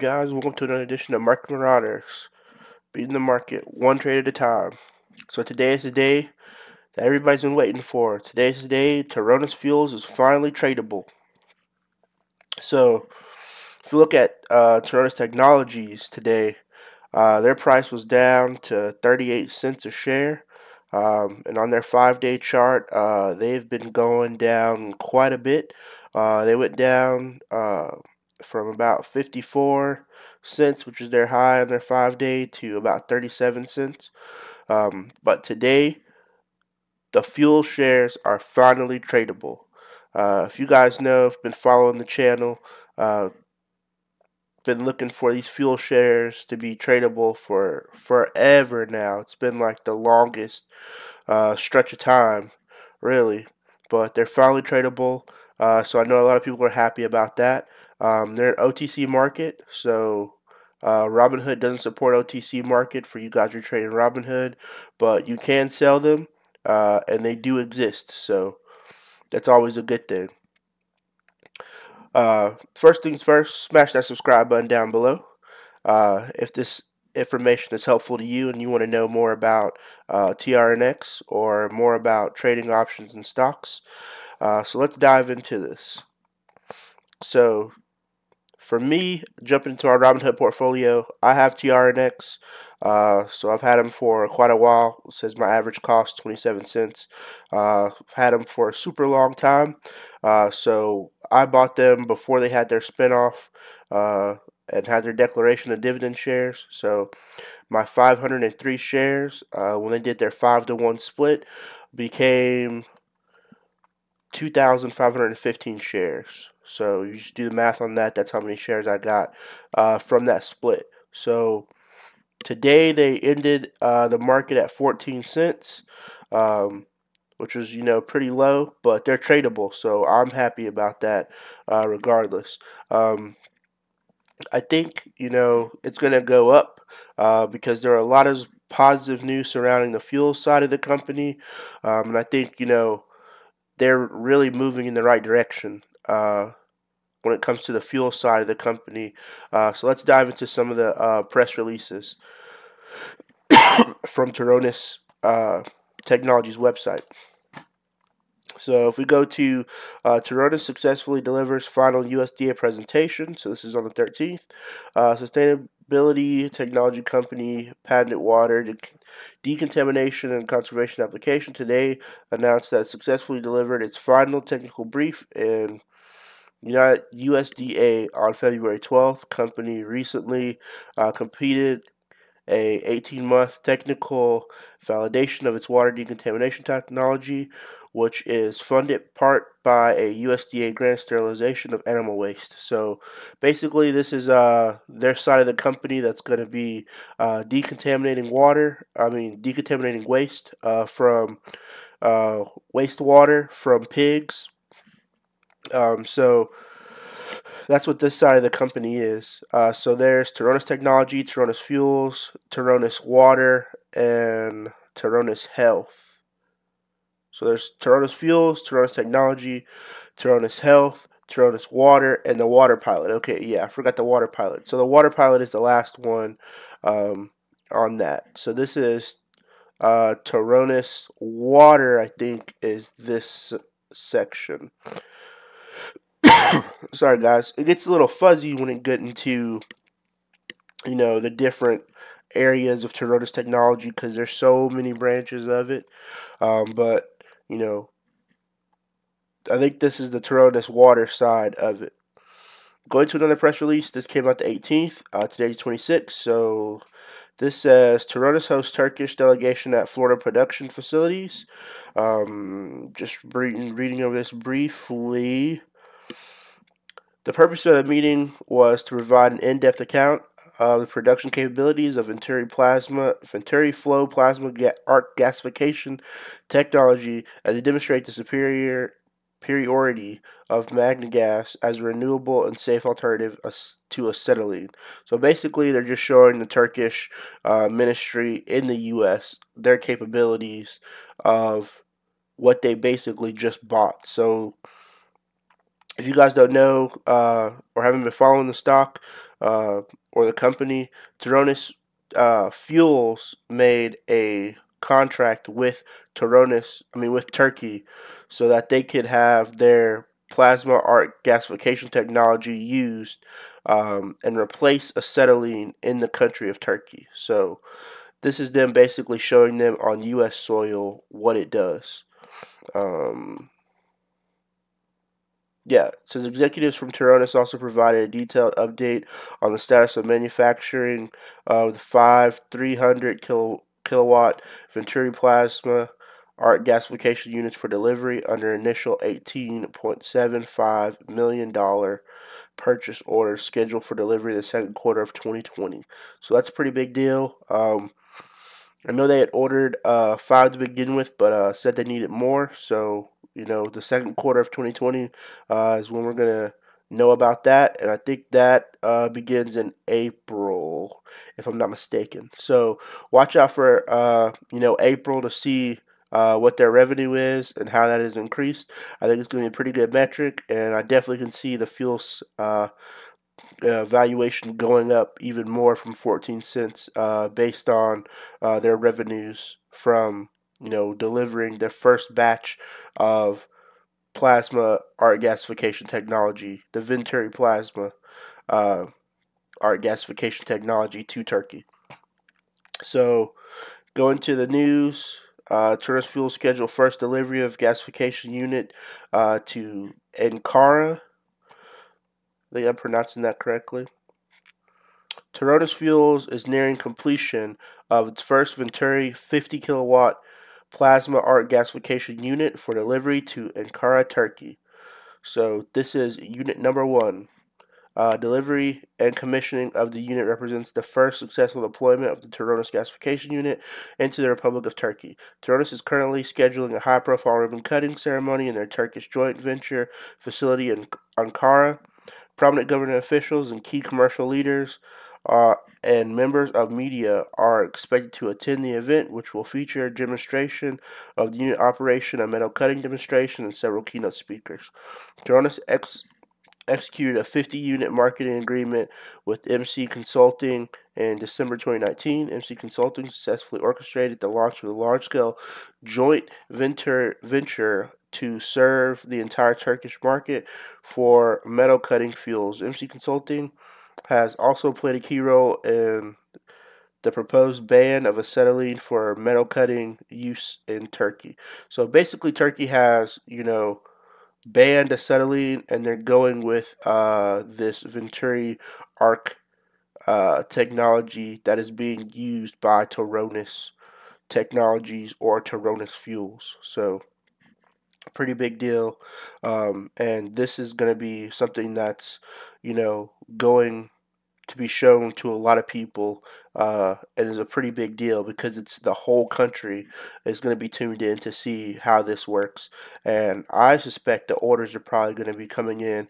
guys? Welcome to another edition of Market Marauders. Beating the market, one trade at a time. So today is the day that everybody's been waiting for. Today is the day Taronis Fuels is finally tradable. So, if you look at Taronis Technologies today, their price was down to 38 cents a share. And on their 5-day chart, they've been going down quite a bit. They went down from about 54 cents, which is their high on their 5-day, to about 37 cents. But today, the fuel shares are finally tradable. If you guys know, have been following the channel, been looking for these fuel shares to be tradable for forever now. It's been like the longest stretch of time, really. But they're finally tradable, so I know a lot of people are happy about that. They're an OTC market, so Robinhood doesn't support OTC market for you guys who are trading Robinhood, but you can sell them, and they do exist, so that's always a good thing. First things first, smash that subscribe button down below. If this information is helpful to you and you want to know more about TRNX or more about trading options and stocks. So let's dive into this. So for me, jumping into my Robinhood portfolio, I have TRNX. So I've had them for quite a while. It says my average cost 27 cents. I've had them for a super long time. So I bought them before they had their spinoff and had their declaration of dividend shares. So my 503 shares, when they did their 5-to-1 split, became 2,515 shares. So you just do the math on that. That's how many shares I got from that split. So today they ended the market at 14 cents. Which was, you know, pretty low, but they're tradable, so I'm happy about that regardless. I think, you know, it's going to go up because there are a lot of positive news surrounding the fuel side of the company, and I think, you know, they're really moving in the right direction when it comes to the fuel side of the company. So let's dive into some of the press releases from Taronis Technologies website. So if we go to Taronis successfully delivers final USDA presentation, so this is on the 13th, sustainability technology company patented water decontamination and conservation application today announced that successfully delivered its final technical brief in USDA on February 12th. Company recently completed a 18-month technical validation of its water decontamination technology, which is funded part by a USDA grant sterilization of animal waste. So basically this is their side of the company that's going to be decontaminating waste from wastewater from pigs. So that's what this side of the company is. So there's Taronis Technology, Taronis Fuels, Taronis Water, and Taronis Health. So there's Taronis Fuels, Taronis Technology, Taronis Health, Taronis Water, and the Water Pilot. Okay, yeah, I forgot the Water Pilot. So the Water Pilot is the last one on that. So this is Taronis Water, I think, is this section. Sorry guys, it gets a little fuzzy when it gets into, you know, the different areas of Taronis Technology because there's so many branches of it. But you know, I think this is the Taronis Water side of it. Going to another press release. This came out the 18th. Today's 26th. So this says Taronis hosts Turkish delegation at Florida production facilities. Just reading over this briefly. The purpose of the meeting was to provide an in-depth account of the production capabilities of Venturi flow plasma arc gasification technology, and to demonstrate the superiority of Magnegas as a renewable and safe alternative to acetylene. So basically, they're just showing the Turkish ministry in the U.S. their capabilities of what they basically just bought. So If you guys don't know or haven't been following the stock or the company, Taronis Fuels made a contract with with Turkey, so that they could have their plasma arc gasification technology used and replace acetylene in the country of Turkey. So this is them basically showing them on U.S. soil what it does. Yeah, it says executives from Taronis also provided a detailed update on the status of manufacturing of the 5 300-kilowatt Venturi plasma arc gasification units for delivery under initial $18.75 million purchase order scheduled for delivery the second quarter of 2020. So that's a pretty big deal. I know they had ordered 5 to begin with, but said they needed more. So, you know, the second quarter of 2020 is when we're going to know about that. And I think that begins in April, if I'm not mistaken. So watch out for, April to see what their revenue is and how that is increased. I think it's going to be a pretty good metric, and I definitely can see the fuel's valuation going up even more from 14 cents based on their revenues from, delivering their first batch of plasma arc gasification technology, the Venturi plasma arc gasification technology to Turkey. So going to the news. Taronis Fuels scheduled first delivery of gasification unit to Ankara. I think I'm pronouncing that correctly. Taronis Fuels is nearing completion of its first Venturi 50-kilowatt plasma arc gasification unit for delivery to Ankara, Turkey. So this is unit number 1. Delivery and commissioning of the unit represents the first successful deployment of the Taronis gasification unit into the Republic of Turkey. Taronis is currently scheduling a high-profile ribbon-cutting ceremony in their Turkish joint venture facility in Ankara. Prominent government officials and key commercial leaders and members of media are expected to attend the event, which will feature a demonstration of the unit operation, a metal cutting demonstration, and several keynote speakers. Taronis executed a 50-unit marketing agreement with MC Consulting in December 2019. MC Consulting successfully orchestrated the launch of a large-scale joint venture to serve the entire Turkish market for metal-cutting fuels. MC Consulting has also played a key role in the proposed ban of acetylene for metal-cutting use in Turkey. So basically, Turkey has, banned acetylene, and they're going with this Venturi arc technology that is being used by Taronis Technologies or Taronis Fuels. So pretty big deal, and this is going to be something that's going to be shown to a lot of people, and is a pretty big deal because it's the whole country is going to be tuned in to see how this works. And I suspect the orders are probably going to be coming in,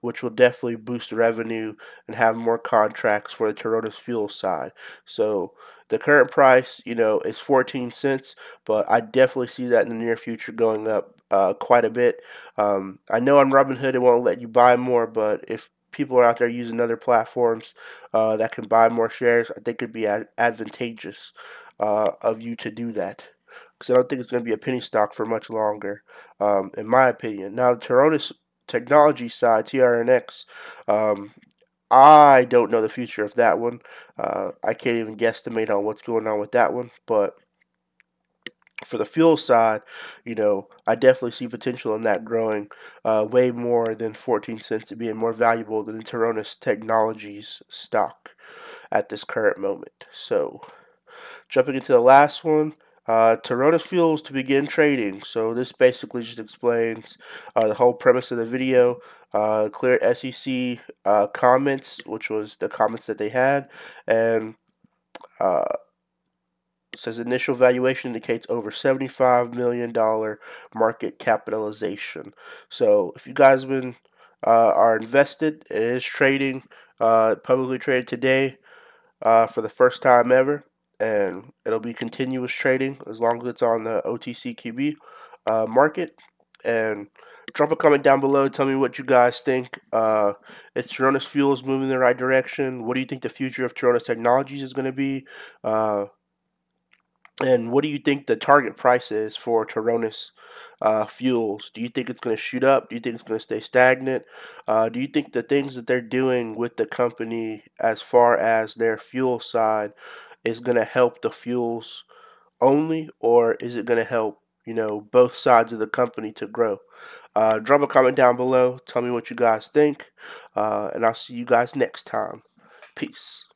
which will definitely boost revenue and have more contracts for the Taronis Fuel side. So the current price, is 14 cents, but I definitely see that in the near future going up quite a bit. I know on Robinhood it won't let you buy more, but if people are out there using other platforms that can buy more shares, I think it would be advantageous of you to do that, because I don't think it's going to be a penny stock for much longer, in my opinion. Now, the Taronis Technology side, TRNX, I don't know the future of that one. I can't even guesstimate on what's going on with that one, but for the fuel side, I definitely see potential in that growing way more than 14 cents and being more valuable than the Taronis Technologies stock at this current moment. So, jumping into the last one, Taronis Fuels to begin trading. So, this basically just explains the whole premise of the video. Cleared SEC comments, which was the comments that they had, and says initial valuation indicates over $75 million market capitalization. So if you guys been are invested, it is trading, publicly traded today for the first time ever, and it'll be continuous trading as long as it's on the OTCQB market. and drop a comment down below. Tell me what you guys think. Is Taronis Fuels moving in the right direction? What do you think the future of Taronis Technologies is going to be? And what do you think the target price is for Taronis Fuels? Do you think it's going to shoot up? Do you think it's going to stay stagnant? Do you think the things that they're doing with the company as far as their fuel side is going to help the fuels only? Or is it going to help, you know, both sides of the company to grow? Drop a comment down below. Tell me what you guys think. And I'll see you guys next time. Peace.